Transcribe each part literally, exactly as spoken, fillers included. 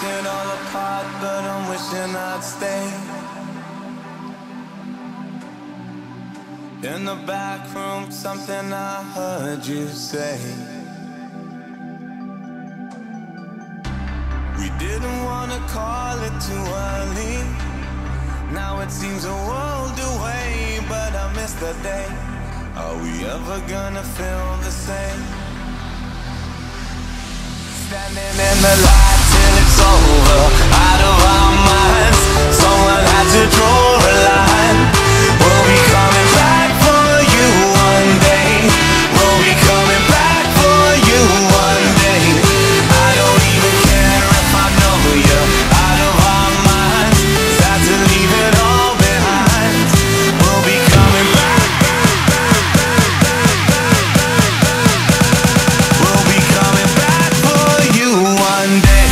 drifting all apart, but I'm wishing I'd stay. In the back room, something I heard you say. We didn't want to call it too early. Now it seems a world away, but I miss that day. Are we ever gonna feel the same? Standing in the light till it's over, out of our minds. Someone had to draw a line. We'll be coming back for you one day. We'll be coming back for you one day. I don't even care if I know you. Out of our minds, sad to leave it all behind. We'll be coming back, back, back, back, back, back, back, back. We'll be coming back for you one day.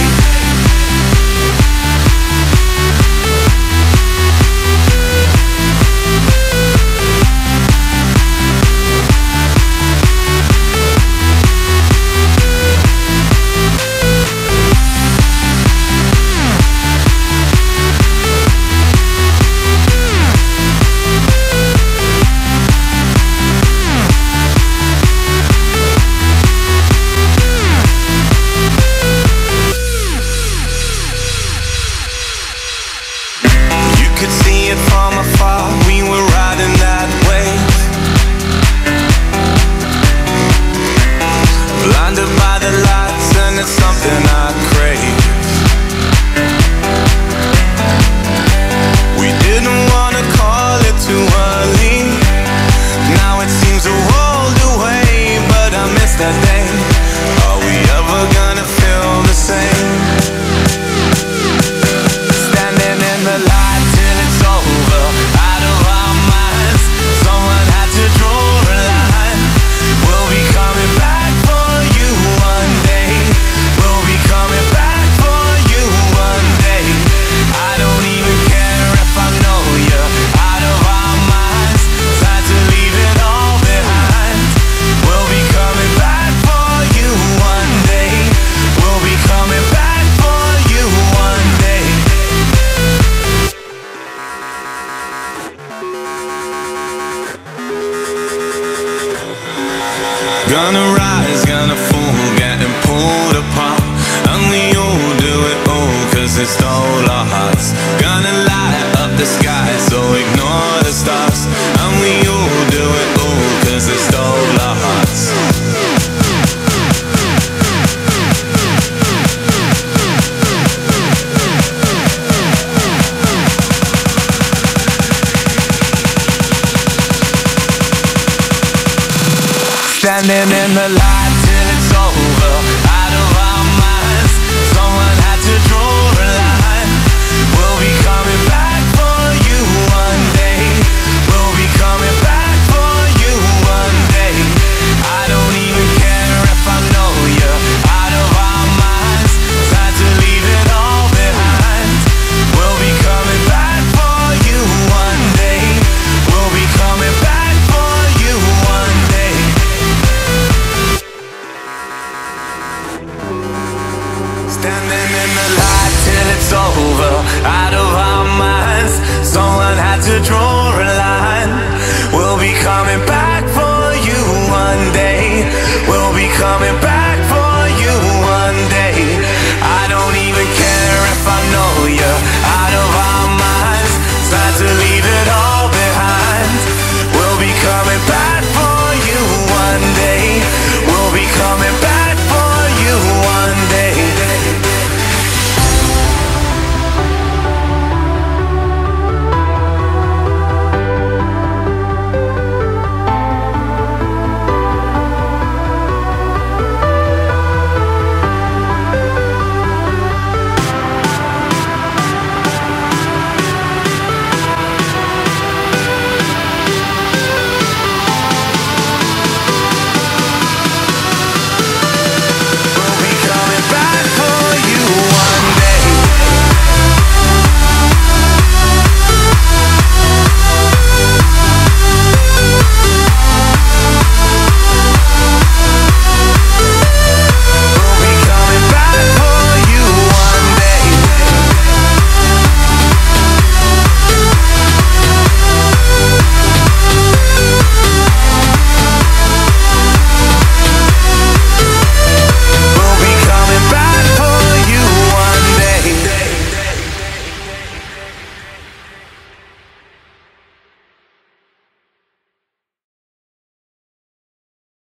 Gonna rise, gonna fall, getting pulled apart. And we all do it all, cause it stole our hearts. Gonna light up the sky, so ignore the stars. And we all do it all, cause it stole our hearts. Standing in the light till it's over, out of our minds. Someone had to draw a line. We'll be coming back for you one day. We'll be coming back for you one day. I don't even care if I know you. Out of our minds, time to leave it all behind. We'll be coming back for you one day. We'll be coming back for you one day. Standing in the light till it's over, out of our minds. Someone had to draw